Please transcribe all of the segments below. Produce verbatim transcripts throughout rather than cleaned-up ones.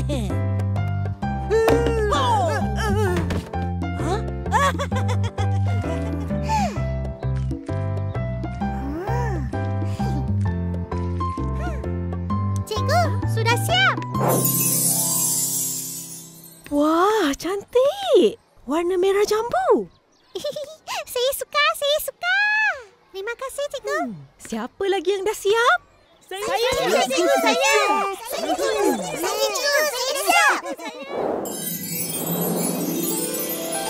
Cikgu, sudah siap. Wah, cantik. Warna merah jambu. Saya suka, saya suka. Terima kasih, cikgu. Hmm. Siapa lagi yang dah siap? Saya, saya, saya, cikgu, saya. Saya, cikgu, saya siap.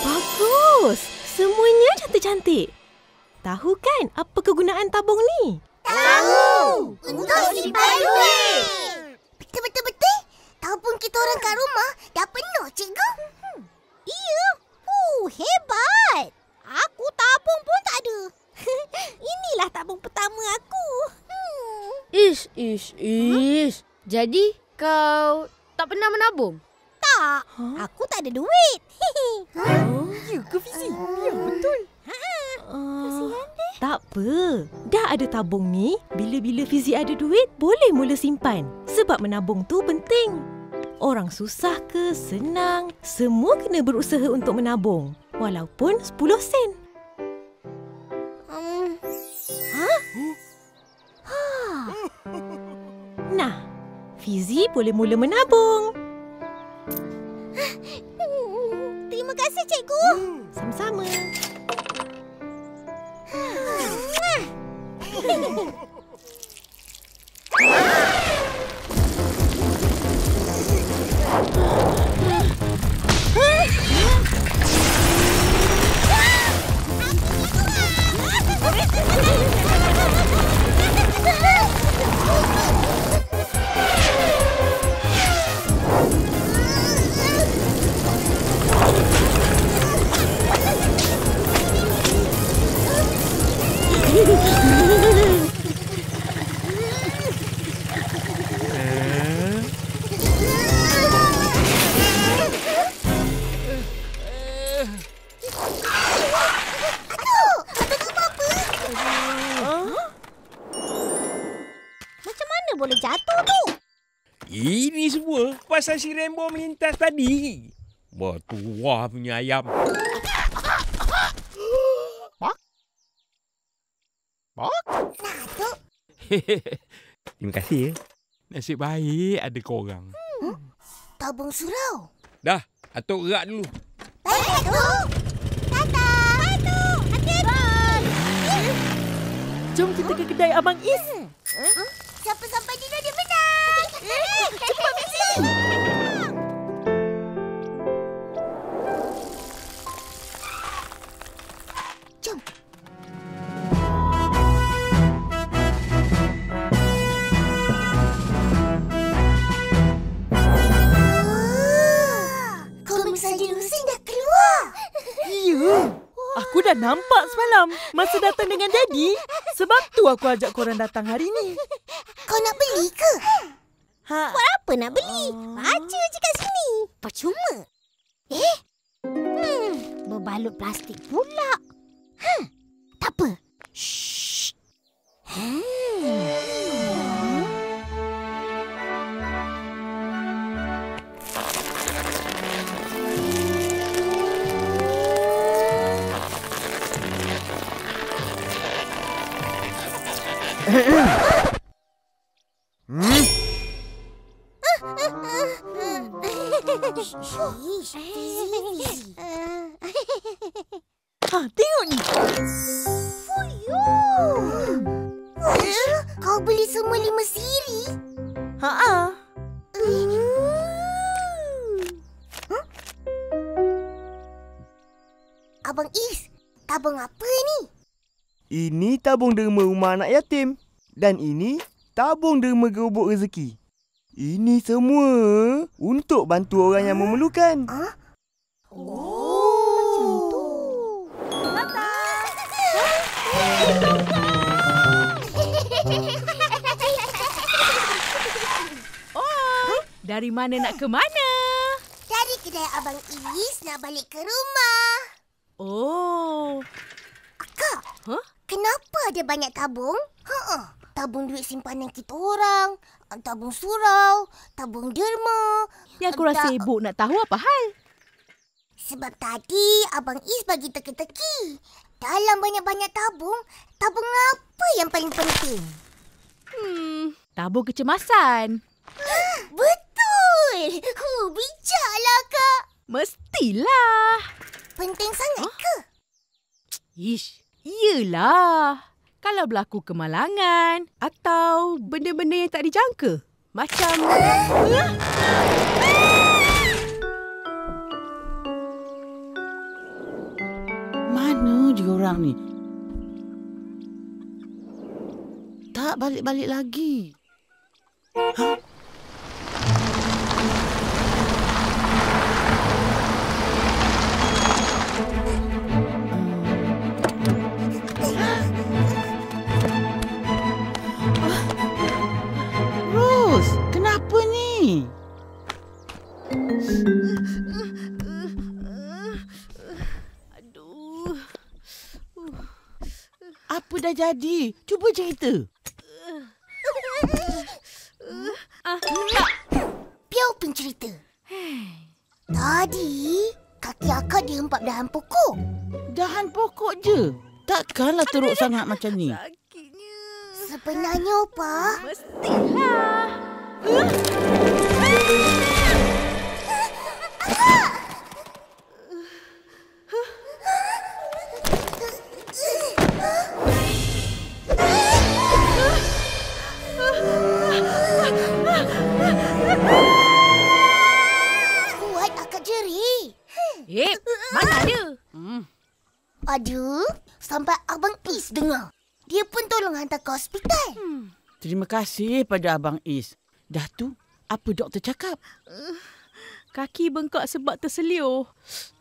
Bagus. Semuanya cantik-cantik. Tahu kan apa kegunaan tabung ni? Tahu. Untuk simpan duit. Betul-betul-betul. Tabung kita orang kat rumah dah penuh, cikgu. Hmm. Iya. Oh, hebat. Aku tabung pun tak ada. Inilah tabung pertama aku. Hmm. Ish, ish, ish. Huh? Jadi kau tak pernah menabung? Tak. Huh? Aku tak ada duit. Oh, ya ke Fizi? Ya, betul. Uh, tak apa. Dah ada tabung ni, bila-bila Fizi ada duit, boleh mula simpan. Sebab menabung tu penting. Orang susah ke, senang, semua kena berusaha untuk menabung. Walaupun sepuluh sen. Um. Ha? Ha. Nah, Fizi boleh mula menabung. Terima kasih, cikgu. Sama-sama. Pasal si Rainbow melintas tadi. Bertuah punya ayam. Bok? Bok? Nah, tu. Terima kasih. Nasib baik ada korang. Hmm. Tabung surau. Dah, atuk gerak dulu. Baik, atuk. Datang. Atuk, hati-hati. Jom kita ke kedai Abang Is. Huh? Siapa sampai di dia menang. Cepat, Fizi. Jom. Kalau misalnya Lusin dah keluar. Iya. Aku dah nampak semalam masa datang dengan Daddy. Sebab tu aku ajak korang datang hari ni. Kau nak beli ke? Ha. Buat apa nak beli? Baca je kat sini. Percuma. Eh? Hmm. Berbalut plastik pula. Ha. Tak apa. Shh. Hmm. Hmm? Ha, tengok ni. Fuyu. Kau beli semua lima siri? Ha-ha. Huh? Abang Is, tabung apa ni? Ini tabung derma rumah anak yatim. Dan ini tabung derma gerobok rezeki. Ini semua untuk bantu orang yang memerlukan. Huh? Oh, macam tu. Datang. Oh, dari mana nak ke mana? Dari kedai Abang Is nak balik ke rumah. Oh. Akak. Huh? Kenapa ada banyak tabung? Ha-ha. tabung duit simpanan kita orang, tabung surau, tabung derma. Yang korang da sibuk nak tahu apa hal? Sebab tadi Abang Is bagi teka-teki. Dalam banyak-banyak tabung, tabung apa yang paling penting? Hmm, tabung kecemasan. Betul! Huh, bijaklah, Kak. Mestilah. Penting sangat huh? ke? Ish, iyalah. Kalau berlaku kemalangan atau benda-benda yang tak dijangka. Macam... Mana diorang ni? Tak balik-balik lagi. Hah? Aduh. Apa dah jadi? Cuba cerita. Ah, Piau pencerita. Tadi kaki akak dihempap dahan pokok. Dahan pokok je. Takkanlah teruk sangat macam ni. Sakitnya. Sebenarnya Opah, mestilah. Huh? Kuat akak jeri. Eh, mana ada? Hmm. Aduh, sampai Abang Is dengar. Dia pun tolong hantar ke hospital. Hmm. Terima kasih pada Abang Is. Dah tu, apa doktor cakap? Uh. Kaki bengkak sebab terselio.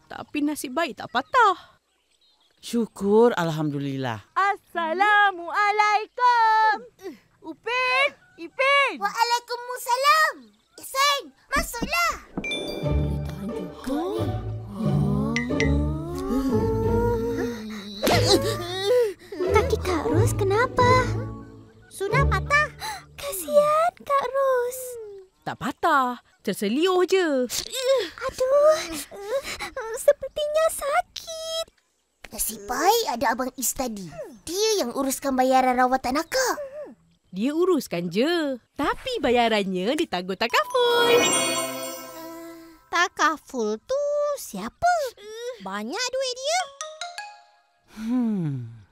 Tapi nasib baik tak patah. Syukur alhamdulillah. Assalamualaikum. Upin, Ipin. Waalaikumsalam. Ihsan, masuklah. Tahan juga ni. Kaki Kak Ros kenapa? Sudah patah. Kasihan Kak Ros. Tak patah. Terselio je. Aduh, sepertinya sakit. Nasib baik ada Abang Is tadi. Dia yang uruskan bayaran rawatan akak. Dia uruskan je. Tapi bayarannya ditanggung takaful. Takaful tu siapa? Banyak duit dia. Hmm.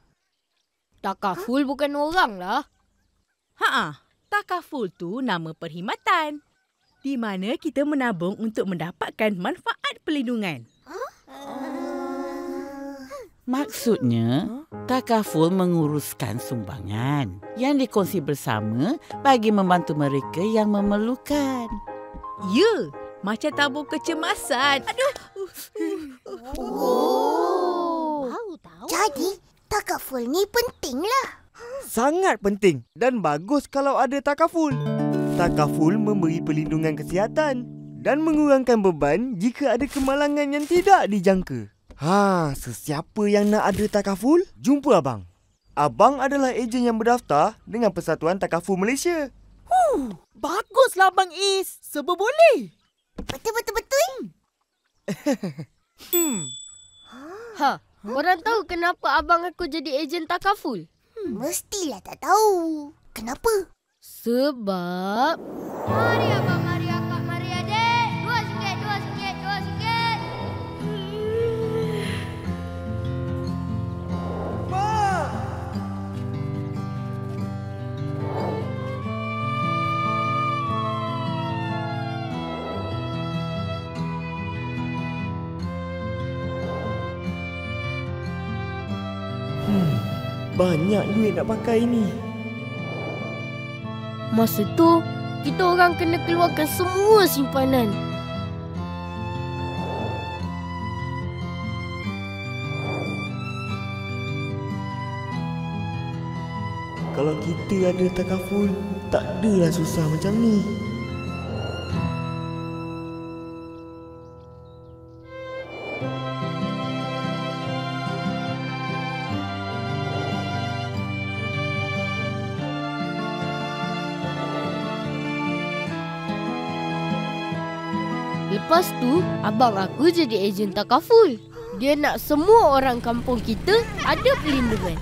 Takaful huh? bukan orang lah. Haa, takaful tu nama perkhidmatan. Di mana kita menabung untuk mendapatkan manfaat perlindungan. Maksudnya, takaful menguruskan sumbangan yang dikongsi bersama bagi membantu mereka yang memerlukan. Ya, macam tabung kecemasan. Aduh. Oh. Jadi, takaful ni pentinglah. Sangat penting dan bagus kalau ada takaful. Takaful memberi perlindungan kesihatan dan mengurangkan beban jika ada kemalangan yang tidak dijangka. Ha, sesiapa yang nak ada takaful, jumpa Abang. Abang adalah ejen yang berdaftar dengan Persatuan Takaful Malaysia. Huh, baguslah Abang Is. Serba boleh. Betul-betul-betul. hmm. Ha, korang tahu kenapa abang aku jadi ejen takaful? Hmm. Mestilah tak tahu. Kenapa? Sebab... Mari Abang, mari Akak, mari Adik. Dua sikit, dua sikit, dua sikit. Mak! Hmm, banyak duit nak pakai ni. Masa tu, kita orang kena keluarkan semua simpanan. Kalau kita ada takaful, tak adalah susah macam ni. Lepas tu, abang aku jadi ejen takaful. Dia nak semua orang kampung kita ada perlindungan.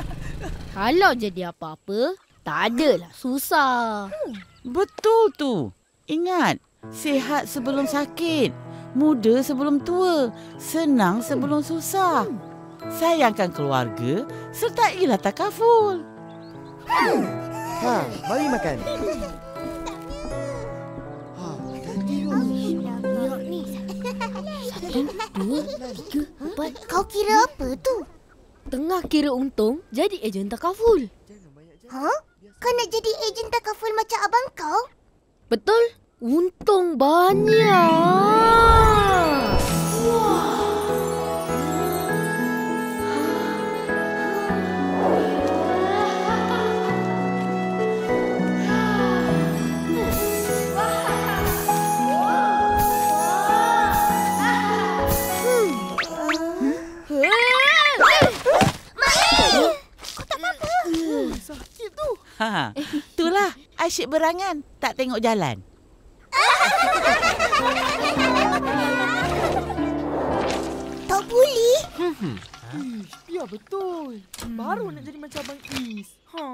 Kalau jadi apa-apa, tak adalah susah. Betul tu. Ingat, sihat sebelum sakit, muda sebelum tua, senang sebelum susah. Sayangkan keluarga, sertailah takaful. Ha, mari makan. Dua, tiga, empat. Kau kira apa tu? Tengah kira untung jadi ejen takaful. Ha? Kau nak jadi ejen takaful macam abang kau? Betul. Untung banyak. Wah. Ha, itulah asyik berangan, tak tengok jalan. Tak boleh. Hmm. Biar betul. Baru nak jadi macam Abang Is. Ha.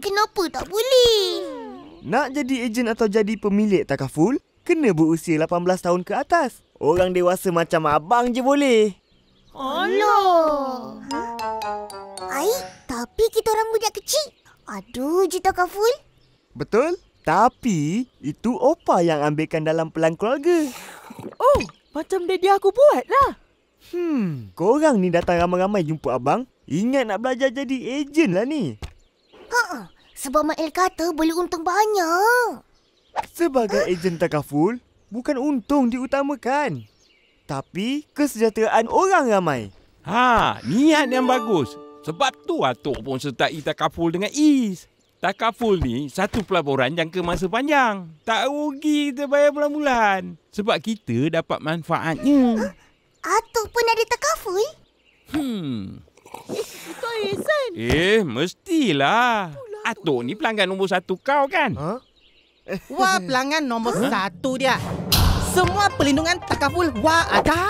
Kenapa tak boleh? Nak jadi ejen atau jadi pemilik takaful, kena berusia lapan belas tahun ke atas. Orang dewasa macam abang je boleh. Alah. Ai, tapi kita orang budak kecil. Aduh, je takaful. Betul. Tapi, itu Opah yang ambilkan dalam pelan keluarga. Oh, macam daddy aku buat lah. Hmm, korang ni datang ramai-ramai jumpa abang. Ingat nak belajar jadi ejen lah ni. Ha, sebab Mail kata boleh untung banyak. Sebagai ejen takaful, bukan untung diutamakan. Tapi, kesejahteraan orang ramai. Ha, niat yang bagus. Sebab tu Atok pun sertai takaful dengan Is. Takaful ni satu pelaburan jangka masa panjang. Tak rugi kita bayar bulan-bulan. Sebab kita dapat manfaatnya. Huh? Atok pun ada takaful? Hmm. Eh, Tok Ihsan. Eh, mestilah. Atok ni pelanggan nombor satu kau kan? Huh? Wah, pelanggan nombor huh? satu dia. Semua perlindungan takaful Wah ada.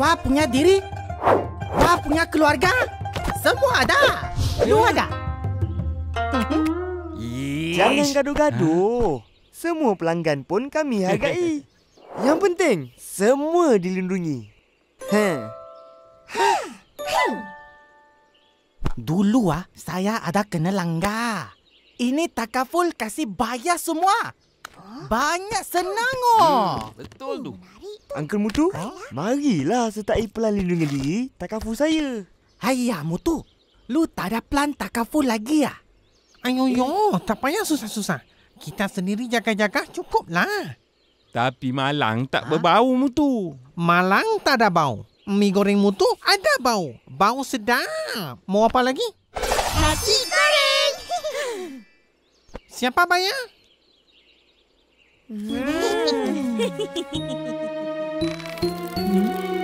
Wah punya diri. Wah punya keluarga. Semua ada. Lu ada. Yes. Jangan gaduh-gaduh. Semua pelanggan pun kami hargai. Yang penting, semua dilindungi. Ha. Dulu ah, saya ada kena langgar. Ini takaful kasih bayar semua. Banyak senang oh. Hmm, betul tu. Uncle Mutu, ha? Marilah sertai pelan lindungi diri takaful saya. Haiya Mutu, lu tak ada pelan takaful lagi ah? Ayo yo, tak payah susah-susah. Kita sendiri jaga-jaga cukuplah. Tapi malang tak ha? berbau Mutu. Malang tak ada bau. Mi goreng Mutu ada bau. Bau sedap. Mau apa lagi? Nasi goreng. Siapa bayar? Hmm.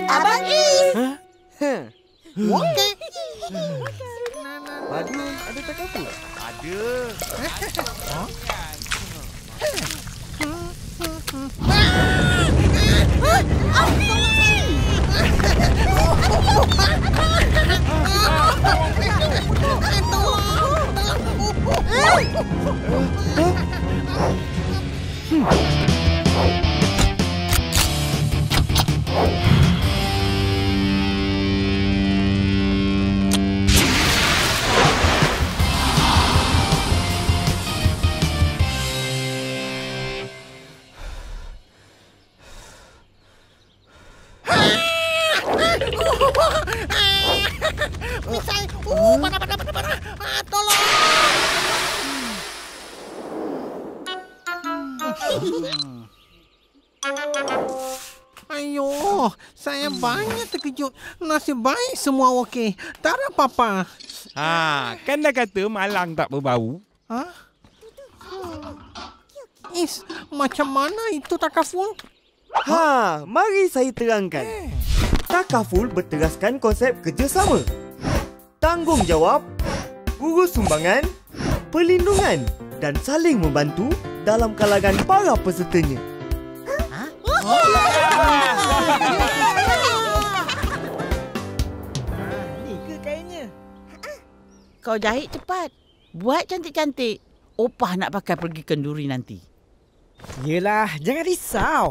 Abang Is. Ha? Ha. Okey. Baju ada takaful? Ada. Ha? Ha? Hmm. Pisai, uh, mana, mana, mana, mana, ah, tolong. Ayo, saya banyak terkejut. Nasib baik semua okey. Tak ada apa-apa. Ha, kan dah kata malang tak berbau. Ha? Is, macam mana itu takaful? Ha, mari saya terangkan. Takaful berteraskan konsep kerjasama. Tanggungjawab, urus sumbangan, perlindungan dan saling membantu dalam kalangan para pesertanya. Ha? Ni ke kainnya? Kau jahit cepat. Buat cantik-cantik. Opah nak pakai pergi kenduri nanti. Yelah, jangan risau.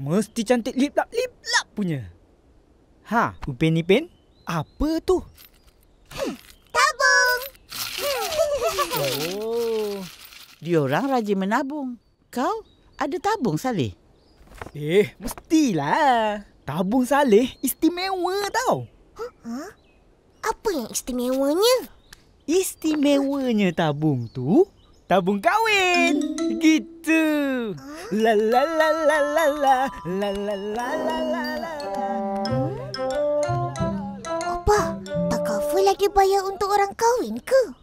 Mesti cantik lip-lap-lip-lap punya. Ha, Upin Ipin? Apa tu? Tabung. Oh. Diorang rajin menabung. Kau ada tabung, Saleh? Eh, mestilah. Tabung Saleh istimewa tau. Huh? Apa yang istimewanya? Istimewanya tabung tu, tabung kahwin. Gitu. La la la la la la la la la la la. Opah, Takaful lagi bayar untuk orang kahwin ke?